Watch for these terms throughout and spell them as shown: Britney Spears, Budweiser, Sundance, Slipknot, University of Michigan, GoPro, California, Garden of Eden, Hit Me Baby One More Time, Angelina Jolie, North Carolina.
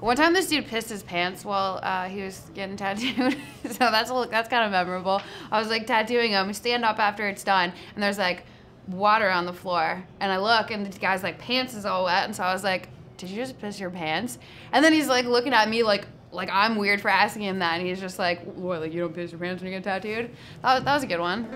One time this dude pissed his pants while he was getting tattooed, so that's kind of memorable. I was like tattooing him, we stand up after it's done, and there's like water on the floor, and I look, and the guy's like pants is all wet, and so I was like, did you just piss your pants? And then he's like looking at me like I'm weird for asking him that, and he's just like, what, like you don't piss your pants when you get tattooed? That was a good one.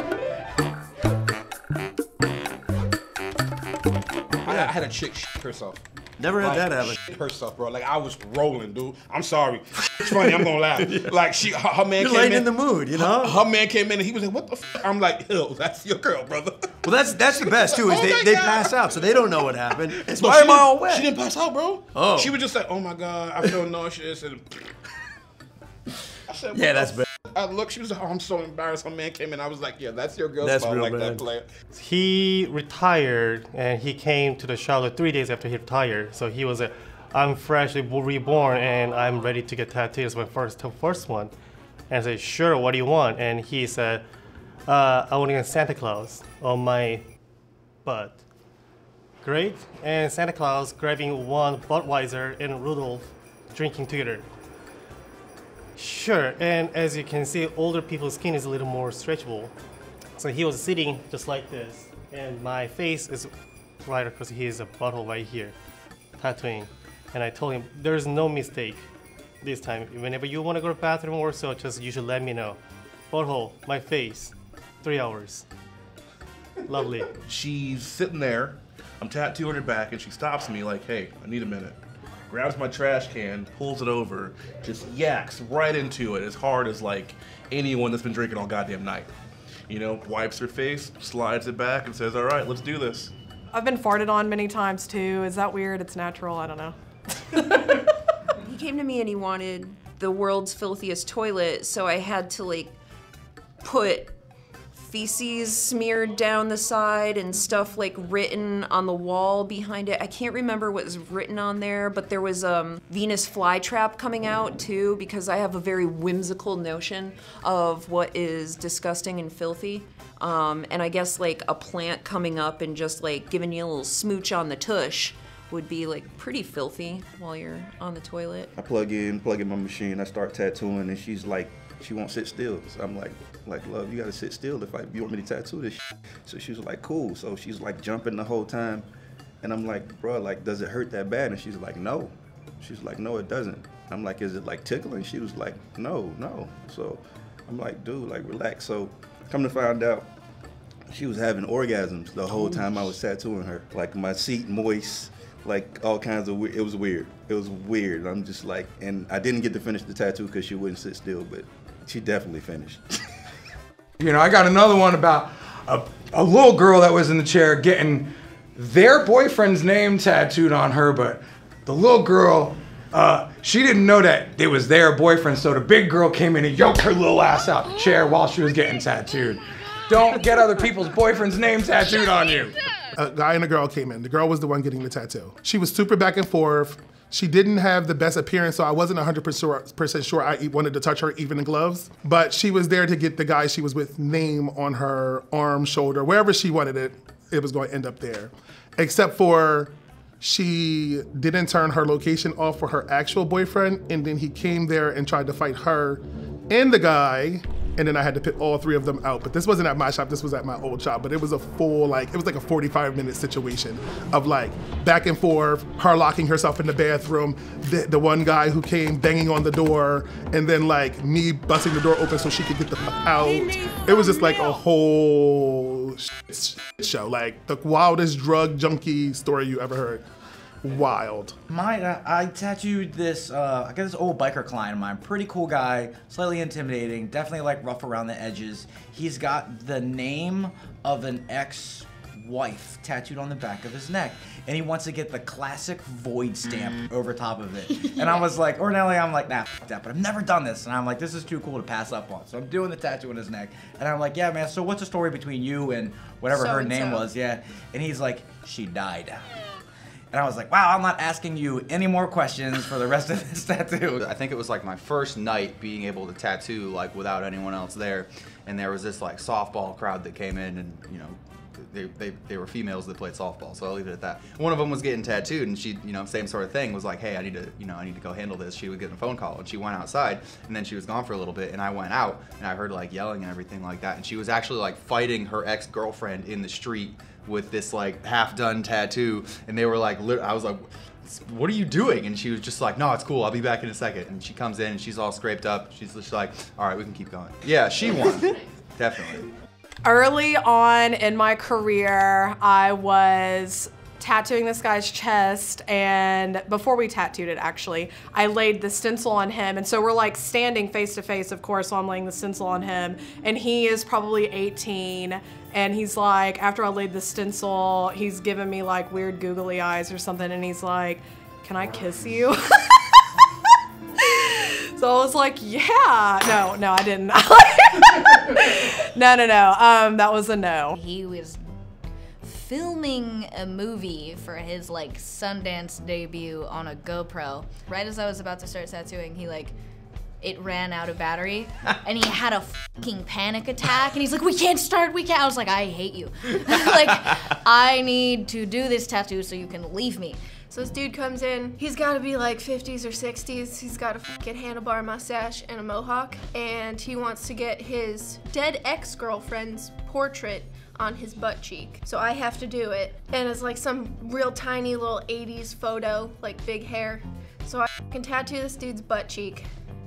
I had a chick shit herself. Never had that happen. Shit herself, bro. Like, I was rolling, dude. I'm sorry. It's funny, I'm gonna laugh. Yeah. Like, her man came in. You're right in the mood, you know? Her man came in and he was like, what the fuck? I'm like, ew, that's your girl, brother. Well, that's the best, too, is they pass out, so they don't know what happened. It's why am I all wet? She didn't pass out, bro. Oh. She was just like, oh my God, I feel nauseous. And I said, yeah, that's bad. I looked, she was like, oh, I'm so embarrassed. Her man came in. I was like, yeah, that's your girl's fault. Like that player. He retired and he came to the Charlotte 3 days after he retired. So he was like, I'm freshly reborn and I'm ready to get tattoos. My first one. And I said, sure, what do you want? And he said, I want to get Santa Claus on my butt. Great. And Santa Claus grabbing one Budweiser and Rudolph drinking together. Sure, and as you can see, older people's skin is a little more stretchable. So he was sitting just like this, and my face is right across his butthole right here, tattooing. And I told him, there's no mistake this time. Whenever you want to go to the bathroom or so, just you should let me know. Butthole, my face, 3 hours. Lovely. She's sitting there, I'm tattooing her back, and she stops me like, hey, I need a minute. Grabs my trash can, pulls it over, just yaks right into it as hard as like anyone that's been drinking all goddamn night. You know, wipes her face, slides it back and says, all right, let's do this. I've been farted on many times too. Is that weird? It's natural, I don't know. He came to me and he wanted the world's filthiest toilet, so I had to like put feces smeared down the side and stuff like written on the wall behind it. I can't remember what was written on there, but there was a Venus flytrap coming out too, because I have a very whimsical notion of what is disgusting and filthy. And I guess like a plant coming up and just like giving you a little smooch on the tush would be like pretty filthy while you're on the toilet. I plug in my machine, I start tattooing, and she's like, she won't sit still. So I'm like, love, you gotta sit still if you want me to tattoo this shit. So she was like, cool. So she's like jumping the whole time. And I'm like, bro, like, does it hurt that bad? And she's like, no. She's like, no, it doesn't. I'm like, is it like tickling? She was like, no, no. So I'm like, dude, like, relax. So come to find out, she was having orgasms the whole time I was tattooing her. Like my seat moist, like all kinds of weird, it was weird. It was weird, I'm just like, and I didn't get to finish the tattoo because she wouldn't sit still, but she definitely finished. You know, I got another one about a little girl that was in the chair getting their boyfriend's name tattooed on her, but the little girl, she didn't know that it was their boyfriend, so the big girl came in and yoked her little ass out the chair while she was getting tattooed. Don't get other people's boyfriend's name tattooed on you. A guy and a girl came in. The girl was the one getting the tattoo. She was super back and forth. She didn't have the best appearance, so I wasn't 100% sure I wanted to touch her even in gloves. But she was there to get the guy she was with name on her arm, shoulder, wherever she wanted it, it was going to end up there. Except for she didn't turn her location off for her actual boyfriend, and then he came there and tried to fight her and the guy, and then I had to pit all three of them out. But this wasn't at my shop, this was at my old shop, but it was a full, like, it was like a 45-minute situation of like back and forth, her locking herself in the bathroom, the one guy who came banging on the door, and then like me busting the door open so she could get the fuck out. It was just like a whole shit show, like the wildest drug junkie story you ever heard. Wild. Mine, I tattooed this, I got this old biker client of mine, pretty cool guy, slightly intimidating, definitely like rough around the edges. He's got the name of an ex-wife tattooed on the back of his neck, and he wants to get the classic void stamp over top of it. And I was like, ordinarily I'm like, nah, fuck that, but I've never done this. And I'm like, this is too cool to pass up on. So I'm doing the tattoo on his neck. And I'm like, yeah, man, so what's the story between you and whatever her name was? Yeah. And he's like, she died. And I was like, wow, I'm not asking you any more questions for the rest of this tattoo. I think it was like my first night being able to tattoo like without anyone else there. And there was this like softball crowd that came in and, you know, they were females that played softball, so I'll leave it at that. One of them was getting tattooed, and she, you know, same sort of thing, was like, hey, I need to go handle this. She would get a phone call, and she went outside, and then she was gone for a little bit, and I went out, and I heard like yelling and everything like that, and she was actually like fighting her ex-girlfriend in the street with this like half-done tattoo, and they were like, I was like, what are you doing? And she was just like, no, it's cool, I'll be back in a second. And she comes in and she's all scraped up. She's just like, all right, we can keep going. Yeah, she won, definitely. Early on in my career, I was tattooing this guy's chest, and before we tattooed it, actually, I laid the stencil on him, and so we're like standing face to face, of course, while I'm laying the stencil on him, and he is probably 18, and he's like, after I laid the stencil, he's giving me like weird googly eyes or something, and he's like, can I kiss you? So I was like, yeah. No, no, I didn't. No. That was a no. He was filming a movie for his like Sundance debut on a GoPro. Right as I was about to start tattooing, he like, it ran out of battery, and he had a fucking panic attack, and he's like, we can't start, we can't. I was like, I hate you. Like, I need to do this tattoo so you can leave me. So this dude comes in, he's gotta be like 50s or 60s, he's got a fucking handlebar mustache and a mohawk, and he wants to get his dead ex-girlfriend's portrait on his butt cheek. So I have to do it, and it's like some real tiny little 80s photo, like big hair. So I can tattoo this dude's butt cheek,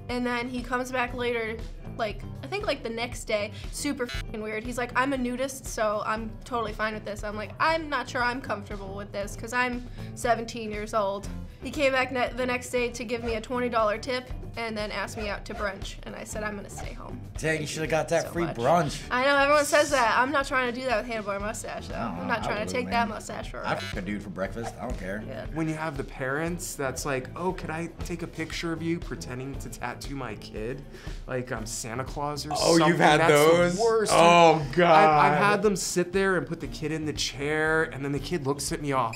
and then he comes back later, like, I think like the next day, super fucking weird. He's like, I'm a nudist, so I'm totally fine with this. I'm like, I'm not sure I'm comfortable with this, because I'm 17 years old. He came back the next day to give me a $20 tip, and then asked me out to brunch, and I said, I'm gonna stay home. Dang, you should've got that free brunch. I know, everyone says that. I'm not trying to do that with handlebar mustache, though. I'm not trying to take that mustache for a ride. I fuck a dude for breakfast, I don't care. Yeah. When you have the parents that's like, oh, could I take a picture of you pretending to tattoo my kid? Like I'm Santa Claus or something. Oh, you've had those? That's the worst. Oh, God. I've had them sit there and put the kid in the chair, and then the kid looks at me off.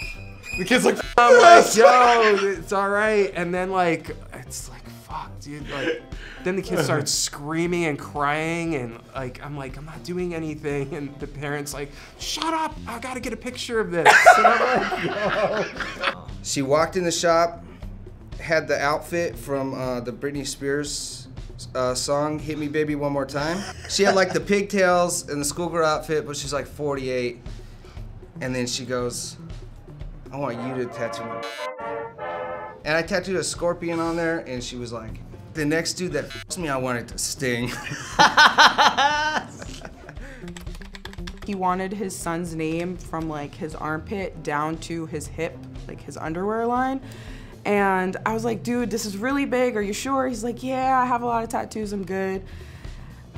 The kid's like, I'm like, yo, it's all right. And then like, it's like, fuck, dude, like, then the kid starts screaming and crying, and like, I'm not doing anything, and the parent's like, shut up, I gotta get a picture of this. And I'm like, no. She walked in the shop, had the outfit from the Britney Spears song, Hit Me Baby One More Time. She had like the pigtails and the schoolgirl outfit, but she's like 48, and then she goes, I want you to tattoo my. And I tattooed a scorpion on there, and she was like, the next dude that f***s me, I wanted to sting. He wanted his son's name from like his armpit down to his hip, like his underwear line. And I was like, dude, this is really big, are you sure? He's like, yeah, I have a lot of tattoos, I'm good.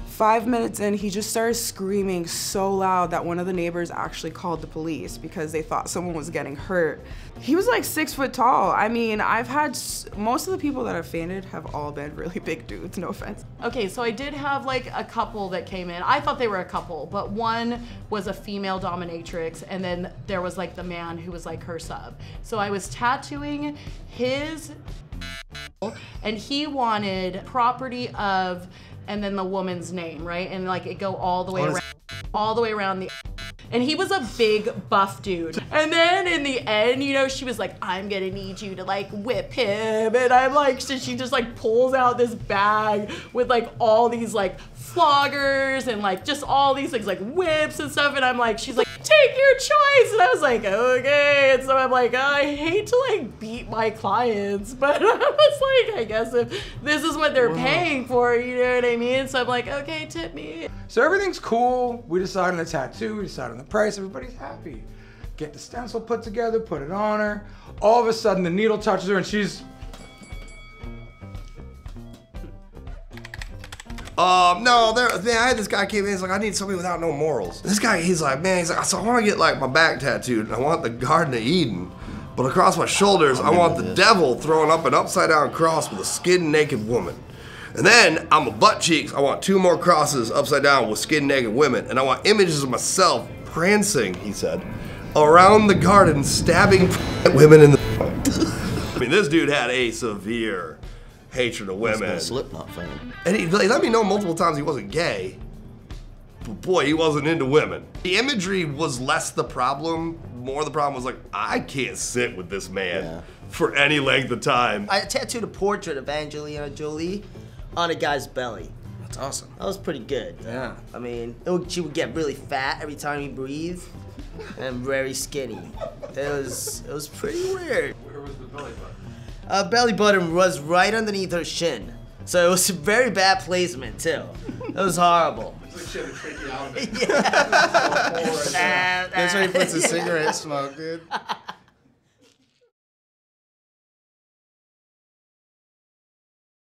5 minutes in, he just started screaming so loud that one of the neighbors actually called the police because they thought someone was getting hurt. He was like 6 foot tall. I mean, I've had, most of the people that I've fainted have all been really big dudes, no offense. Okay, so I did have like a couple that came in. I thought they were a couple, but one was a female dominatrix, and then there was like the man who was like her sub. So I was tattooing his, and he wanted property of, and then the woman's name, right? And like it go all the way around, all the way around the. And he was a big buff dude. And then in the end, you know, she was like, I'm gonna need you to like whip him. And I'm like, so she just like pulls out this bag with like all these like floggers and like just all these things like whips and stuff. And I'm like, she's like, take your choice. And I was like, okay. And so I'm like, I hate to like beat my clients, but I was like, I guess if this is what they're paying for, you know what I mean? So I'm like, okay, tip me. So everything's cool. We decide on a tattoo, we decide on the price, everybody's happy. Get the stencil put together, put it on her. All of a sudden the needle touches her and she's. No, I had this guy came in, he's like, I need somebody without no morals. This guy, he's like, so I wanna get like my back tattooed and I want the Garden of Eden. But across my shoulders, I want the devil throwing up an upside down cross with a skin naked woman. And then on my butt cheeks, I want 2 more crosses upside down with skin naked women. And I want images of myself prancing, he said, around the garden, stabbing women in the. I mean, this dude had a severe hatred of women. He's a Slipknot fan. And he let me know multiple times he wasn't gay. But boy, he wasn't into women. The imagery was less the problem, more the problem was like, I can't sit with this man for any length of time. I tattooed a portrait of Angelina Jolie on a guy's belly. That's awesome. That was pretty good. Yeah. I mean, she would get really fat every time he breathed, and very skinny. It was pretty weird. Where was the belly button? Belly button was right underneath her shin. So it was a very bad placement, too. It was horrible. It's like she had a tracheotomy. Yeah. That's where he puts a cigarette smoke, dude.